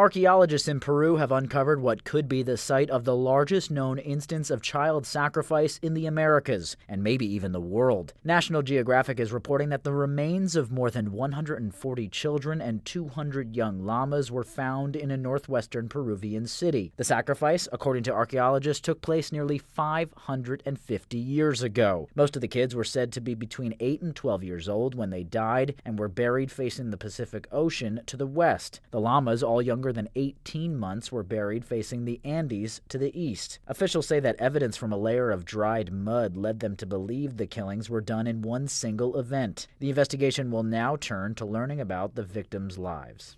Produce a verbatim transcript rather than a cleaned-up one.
Archaeologists in Peru have uncovered what could be the site of the largest known instance of child sacrifice in the Americas, and maybe even the world. National Geographic is reporting that the remains of more than one hundred forty children and two hundred young llamas were found in a northwestern Peruvian city. The sacrifice, according to archaeologists, took place nearly five hundred fifty years ago. Most of the kids were said to be between eight and twelve years old when they died and were buried facing the Pacific Ocean to the west. The llamas, all younger than eighteen months, were buried facing the Andes to the east. Officials say that evidence from a layer of dried mud led them to believe the killings were done in one single event. The investigation will now turn to learning about the victims' lives.